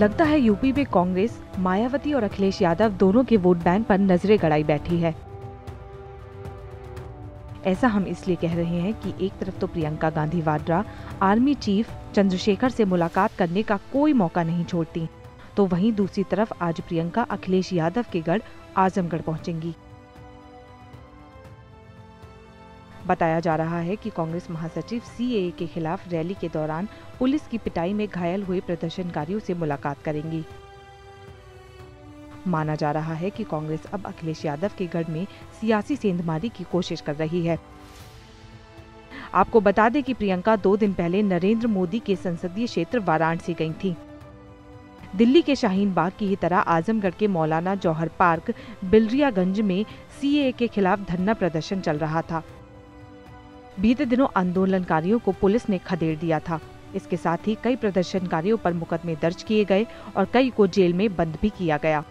लगता है यूपी में कांग्रेस, मायावती और अखिलेश यादव दोनों के वोट बैंक पर नजरें गड़ाई बैठी है। ऐसा हम इसलिए कह रहे हैं कि एक तरफ तो प्रियंका गांधी वाड्रा आर्मी चीफ चंद्रशेखर से मुलाकात करने का कोई मौका नहीं छोड़ती, तो वहीं दूसरी तरफ आज प्रियंका अखिलेश यादव के गढ़ आजमगढ़ पहुंचेंगी। बताया जा रहा है कि कांग्रेस महासचिव सीएए के खिलाफ रैली के दौरान पुलिस की पिटाई में घायल हुए प्रदर्शनकारियों से मुलाकात करेंगी। माना जा रहा है कि कांग्रेस अब अखिलेश यादव के गढ़ में सियासी सेंधमारी की कोशिश कर रही है। आपको बता दें कि प्रियंका 2 दिन पहले नरेंद्र मोदी के संसदीय क्षेत्र वाराणसी गई थी। दिल्ली के शाहीन बाग की ही तरह आजमगढ़ के मौलाना जौहर पार्क बिलरियागंज में सीएए के खिलाफ धरना प्रदर्शन चल रहा था। बीते दिनों आंदोलनकारियों को पुलिस ने खदेड़ दिया था। इसके साथ ही कई प्रदर्शनकारियों पर मुकदमे दर्ज किए गए और कई को जेल में बंद भी किया गया।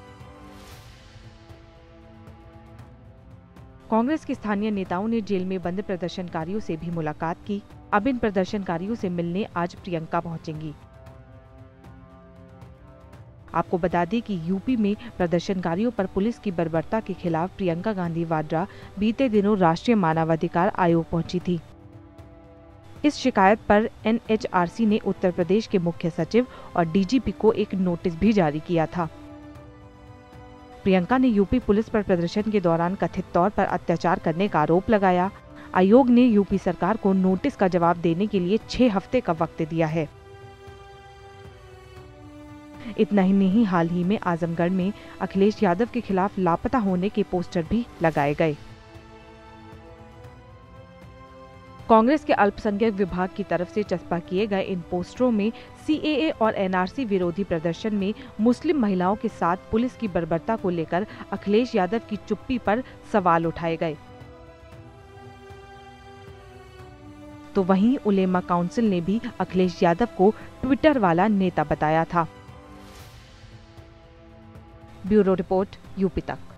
कांग्रेस के स्थानीय नेताओं ने जेल में बंद प्रदर्शनकारियों से भी मुलाकात की। अब इन प्रदर्शनकारियों से मिलने आज प्रियंका पहुंचेंगी। आपको बता दें कि यूपी में प्रदर्शनकारियों पर पुलिस की बर्बरता के खिलाफ प्रियंका गांधी वाड्रा बीते दिनों राष्ट्रीय मानवाधिकार आयोग पहुंची थी। इस शिकायत पर एनएचआरसी ने उत्तर प्रदेश के मुख्य सचिव और डीजीपी को एक नोटिस भी जारी किया था। प्रियंका ने यूपी पुलिस पर प्रदर्शन के दौरान कथित तौर पर अत्याचार करने का आरोप लगाया। आयोग ने यूपी सरकार को नोटिस का जवाब देने के लिए 6 हफ्ते का वक्त दिया है। इतना ही नहीं, हाल ही में आजमगढ़ में अखिलेश यादव के खिलाफ लापता होने के पोस्टर भी लगाए गए। कांग्रेस के अल्पसंख्यक विभाग की तरफ से चस्पा किए गए इन पोस्टरों में सीएए और एनआरसी विरोधी प्रदर्शन में मुस्लिम महिलाओं के साथ पुलिस की बर्बरता को लेकर अखिलेश यादव की चुप्पी पर सवाल उठाए गए। तो वहीं उलेमा काउंसिल ने भी अखिलेश यादव को ट्विटर वाला नेता बताया था। ब्यूरो रिपोर्ट, यूपी तक।